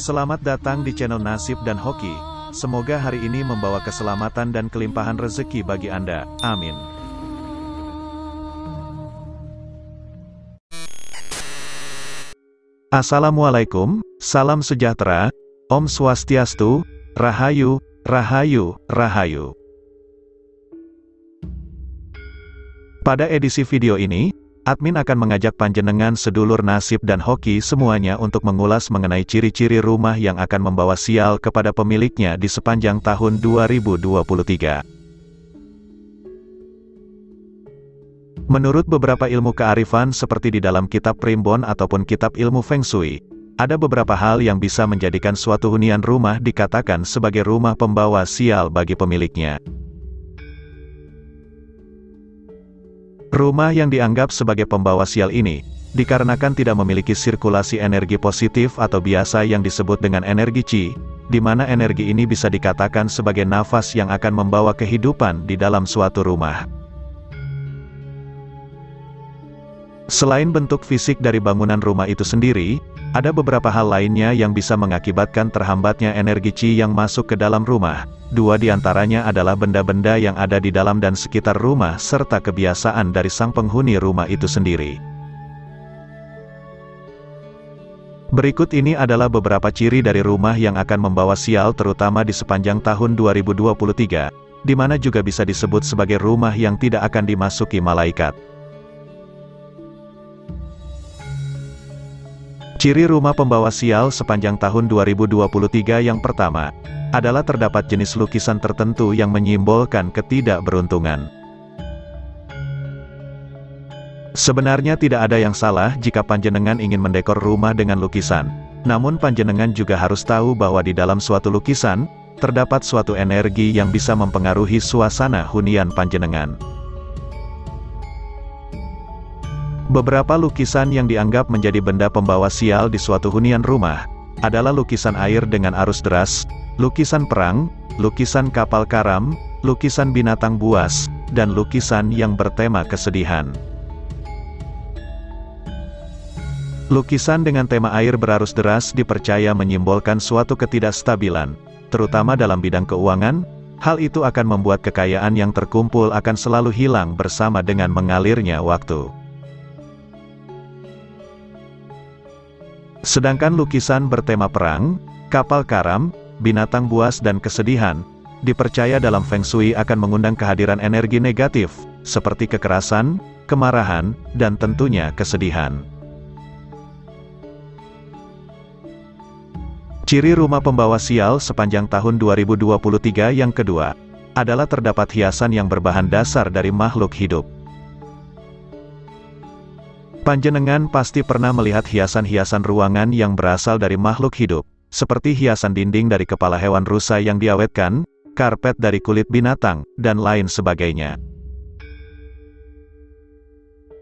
Selamat datang di channel Nasib dan Hoki. Semoga hari ini membawa keselamatan dan kelimpahan rezeki bagi Anda. Amin. Assalamualaikum, salam sejahtera, Om Swastiastu, Rahayu, Rahayu, Rahayu. Pada edisi video ini, admin akan mengajak panjenengan sedulur Nasib dan Hoki semuanya untuk mengulas mengenai ciri-ciri rumah yang akan membawa sial kepada pemiliknya di sepanjang tahun 2023. Menurut beberapa ilmu kearifan seperti di dalam kitab Primbon ataupun kitab ilmu Feng Shui, ada beberapa hal yang bisa menjadikan suatu hunian rumah dikatakan sebagai rumah pembawa sial bagi pemiliknya. Rumah yang dianggap sebagai pembawa sial ini, dikarenakan tidak memiliki sirkulasi energi positif atau biasa yang disebut dengan energi Qi, di mana energi ini bisa dikatakan sebagai nafas yang akan membawa kehidupan di dalam suatu rumah. Selain bentuk fisik dari bangunan rumah itu sendiri, ada beberapa hal lainnya yang bisa mengakibatkan terhambatnya energi Qi yang masuk ke dalam rumah. Dua diantaranya adalah benda-benda yang ada di dalam dan sekitar rumah serta kebiasaan dari sang penghuni rumah itu sendiri. Berikut ini adalah beberapa ciri dari rumah yang akan membawa sial terutama di sepanjang tahun 2023, di mana juga bisa disebut sebagai rumah yang tidak akan dimasuki malaikat. Ciri rumah pembawa sial sepanjang tahun 2023 yang pertama adalah terdapat jenis lukisan tertentu yang menyimbolkan ketidakberuntungan. Sebenarnya tidak ada yang salah jika panjenengan ingin mendekor rumah dengan lukisan, namun panjenengan juga harus tahu bahwa di dalam suatu lukisan, terdapat suatu energi yang bisa mempengaruhi suasana hunian panjenengan. Beberapa lukisan yang dianggap menjadi benda pembawa sial di suatu hunian rumah, adalah lukisan air dengan arus deras, lukisan perang, lukisan kapal karam, lukisan binatang buas, dan lukisan yang bertema kesedihan. Lukisan dengan tema air berarus deras dipercaya menyimbolkan suatu ketidakstabilan, terutama dalam bidang keuangan. Hal itu akan membuat kekayaan yang terkumpul akan selalu hilang bersama dengan mengalirnya waktu. Sedangkan lukisan bertema perang, kapal karam, binatang buas dan kesedihan, dipercaya dalam Feng Shui akan mengundang kehadiran energi negatif, seperti kekerasan, kemarahan, dan tentunya kesedihan. Ciri rumah pembawa sial sepanjang tahun 2023 yang kedua, adalah terdapat hiasan yang berbahan dasar dari makhluk hidup. Panjenengan pasti pernah melihat hiasan-hiasan ruangan yang berasal dari makhluk hidup. Seperti hiasan dinding dari kepala hewan rusa yang diawetkan, karpet dari kulit binatang, dan lain sebagainya.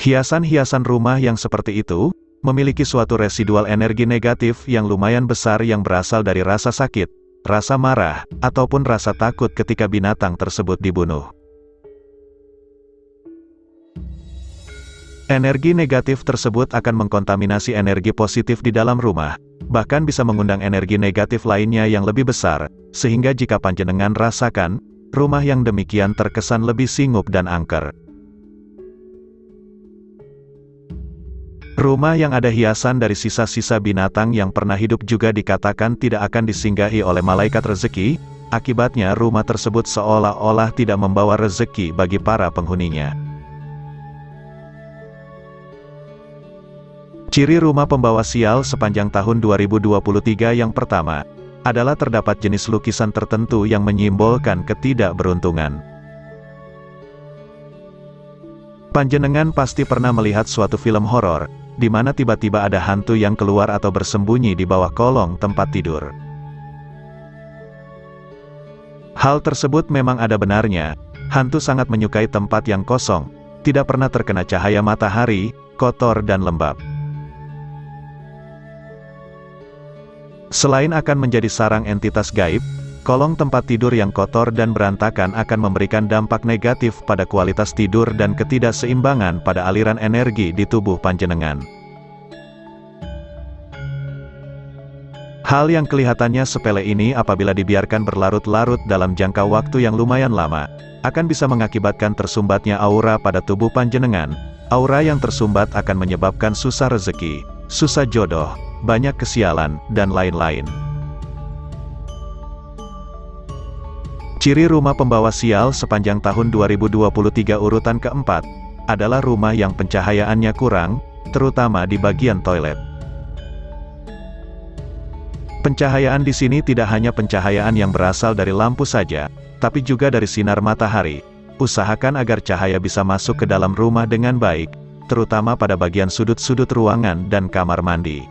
Hiasan-hiasan rumah yang seperti itu, memiliki suatu residual energi negatif yang lumayan besar yang berasal dari rasa sakit, rasa marah, ataupun rasa takut ketika binatang tersebut dibunuh. Energi negatif tersebut akan mengkontaminasi energi positif di dalam rumah, bahkan bisa mengundang energi negatif lainnya yang lebih besar, sehingga jika panjenengan rasakan, rumah yang demikian terkesan lebih singgup dan angker. Rumah yang ada hiasan dari sisa-sisa binatang yang pernah hidup juga dikatakan tidak akan disinggahi oleh malaikat rezeki, akibatnya rumah tersebut seolah-olah tidak membawa rezeki bagi para penghuninya. Ciri rumah pembawa sial sepanjang tahun 2023 yang pertama, adalah terdapat jenis lukisan tertentu yang menyimbolkan ketidakberuntungan. Panjenengan pasti pernah melihat suatu film horor, di mana tiba-tiba ada hantu yang keluar atau bersembunyi di bawah kolong tempat tidur. Hal tersebut memang ada benarnya, hantu sangat menyukai tempat yang kosong, tidak pernah terkena cahaya matahari, kotor dan lembab. Selain akan menjadi sarang entitas gaib, kolong tempat tidur yang kotor dan berantakan akan memberikan dampak negatif pada kualitas tidur dan ketidakseimbangan pada aliran energi di tubuh panjenengan. Hal yang kelihatannya sepele ini apabila dibiarkan berlarut-larut dalam jangka waktu yang lumayan lama, akan bisa mengakibatkan tersumbatnya aura pada tubuh panjenengan. Aura yang tersumbat akan menyebabkan susah rezeki, susah jodoh, banyak kesialan, dan lain-lain. Ciri rumah pembawa sial sepanjang tahun 2023 urutan keempat, adalah rumah yang pencahayaannya kurang, terutama di bagian toilet. Pencahayaan di sini tidak hanya pencahayaan yang berasal dari lampu saja, tapi juga dari sinar matahari. Usahakan agar cahaya bisa masuk ke dalam rumah dengan baik, terutama pada bagian sudut-sudut ruangan dan kamar mandi.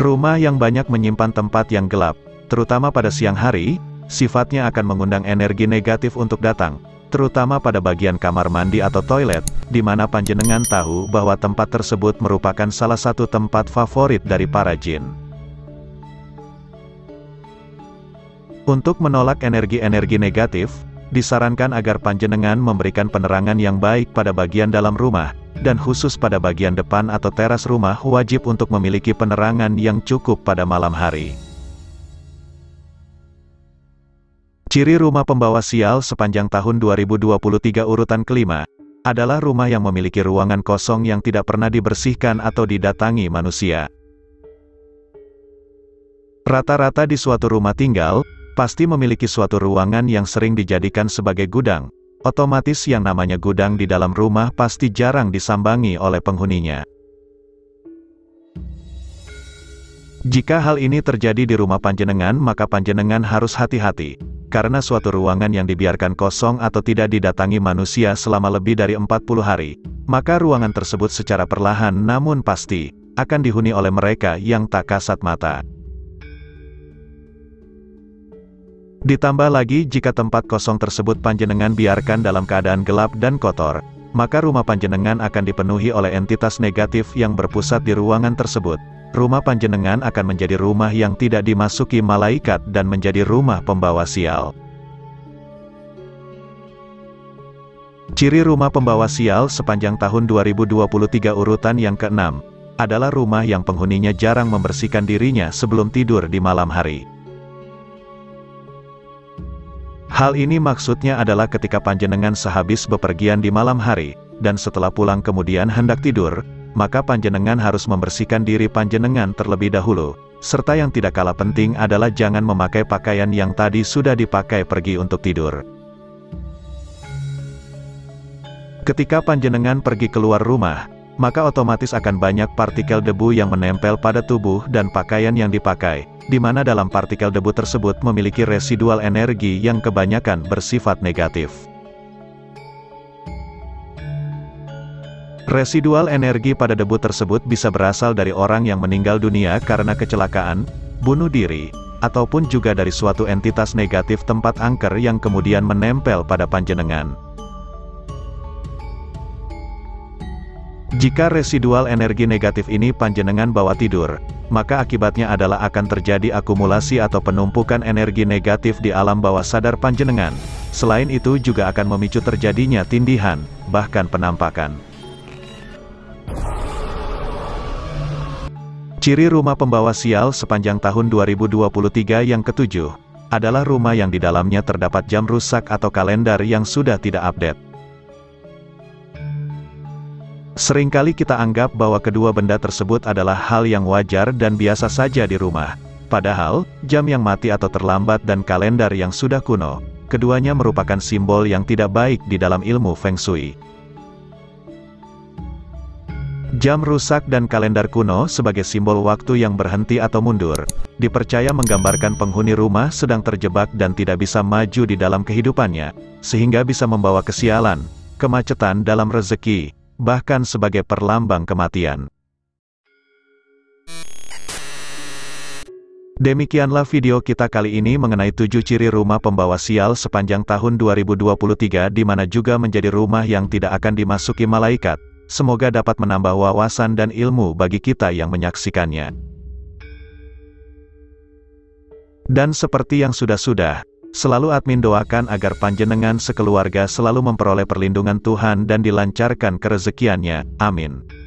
Rumah yang banyak menyimpan tempat yang gelap, terutama pada siang hari, sifatnya akan mengundang energi negatif untuk datang, terutama pada bagian kamar mandi atau toilet, di mana panjenengan tahu bahwa tempat tersebut merupakan salah satu tempat favorit dari para jin. Untuk menolak energi-energi negatif, disarankan agar panjenengan memberikan penerangan yang baik pada bagian dalam rumah, dan khusus pada bagian depan atau teras rumah wajib untuk memiliki penerangan yang cukup pada malam hari. Ciri rumah pembawa sial sepanjang tahun 2023 urutan kelima, adalah rumah yang memiliki ruangan kosong yang tidak pernah dibersihkan atau didatangi manusia. Rata-rata di suatu rumah tinggal, pasti memiliki suatu ruangan yang sering dijadikan sebagai gudang, otomatis yang namanya gudang di dalam rumah pasti jarang disambangi oleh penghuninya. Jika hal ini terjadi di rumah panjenengan, maka panjenengan harus hati-hati. Karena suatu ruangan yang dibiarkan kosong atau tidak didatangi manusia selama lebih dari 40 hari, maka ruangan tersebut secara perlahan namun pasti, akan dihuni oleh mereka yang tak kasat mata. Ditambah lagi jika tempat kosong tersebut panjenengan biarkan dalam keadaan gelap dan kotor, maka rumah panjenengan akan dipenuhi oleh entitas negatif yang berpusat di ruangan tersebut. Rumah panjenengan akan menjadi rumah yang tidak dimasuki malaikat dan menjadi rumah pembawa sial. Ciri rumah pembawa sial sepanjang tahun 2023 urutan yang keenam, adalah rumah yang penghuninya jarang membersihkan dirinya sebelum tidur di malam hari. Hal ini maksudnya adalah ketika panjenengan sehabis bepergian di malam hari, dan setelah pulang kemudian hendak tidur, maka panjenengan harus membersihkan diri panjenengan terlebih dahulu, serta yang tidak kalah penting adalah jangan memakai pakaian yang tadi sudah dipakai pergi untuk tidur. Ketika panjenengan pergi keluar rumah, maka otomatis akan banyak partikel debu yang menempel pada tubuh dan pakaian yang dipakai, di mana dalam partikel debu tersebut memiliki residual energi yang kebanyakan bersifat negatif. Residual energi pada debu tersebut bisa berasal dari orang yang meninggal dunia karena kecelakaan, bunuh diri, ataupun juga dari suatu entitas negatif tempat angker yang kemudian menempel pada panjenengan. Jika residual energi negatif ini panjenengan bawa tidur, maka akibatnya adalah akan terjadi akumulasi atau penumpukan energi negatif di alam bawah sadar panjenengan. Selain itu juga akan memicu terjadinya tindihan, bahkan penampakan. Ciri rumah pembawa sial sepanjang tahun 2023 yang ketujuh, adalah rumah yang di dalamnya terdapat jam rusak atau kalender yang sudah tidak update. Seringkali kita anggap bahwa kedua benda tersebut adalah hal yang wajar dan biasa saja di rumah. Padahal, jam yang mati atau terlambat dan kalender yang sudah kuno, keduanya merupakan simbol yang tidak baik di dalam ilmu Feng Shui. Jam rusak dan kalender kuno sebagai simbol waktu yang berhenti atau mundur, dipercaya menggambarkan penghuni rumah sedang terjebak dan tidak bisa maju di dalam kehidupannya, sehingga bisa membawa kesialan, kemacetan dalam rezeki, bahkan sebagai perlambang kematian. Demikianlah video kita kali ini mengenai 7 ciri rumah pembawa sial sepanjang tahun 2023 di mana juga menjadi rumah yang tidak akan dimasuki malaikat. Semoga dapat menambah wawasan dan ilmu bagi kita yang menyaksikannya. Dan seperti yang sudah-sudah, selalu admin doakan agar panjenengan sekeluarga selalu memperoleh perlindungan Tuhan dan dilancarkan kerezekiannya. Amin.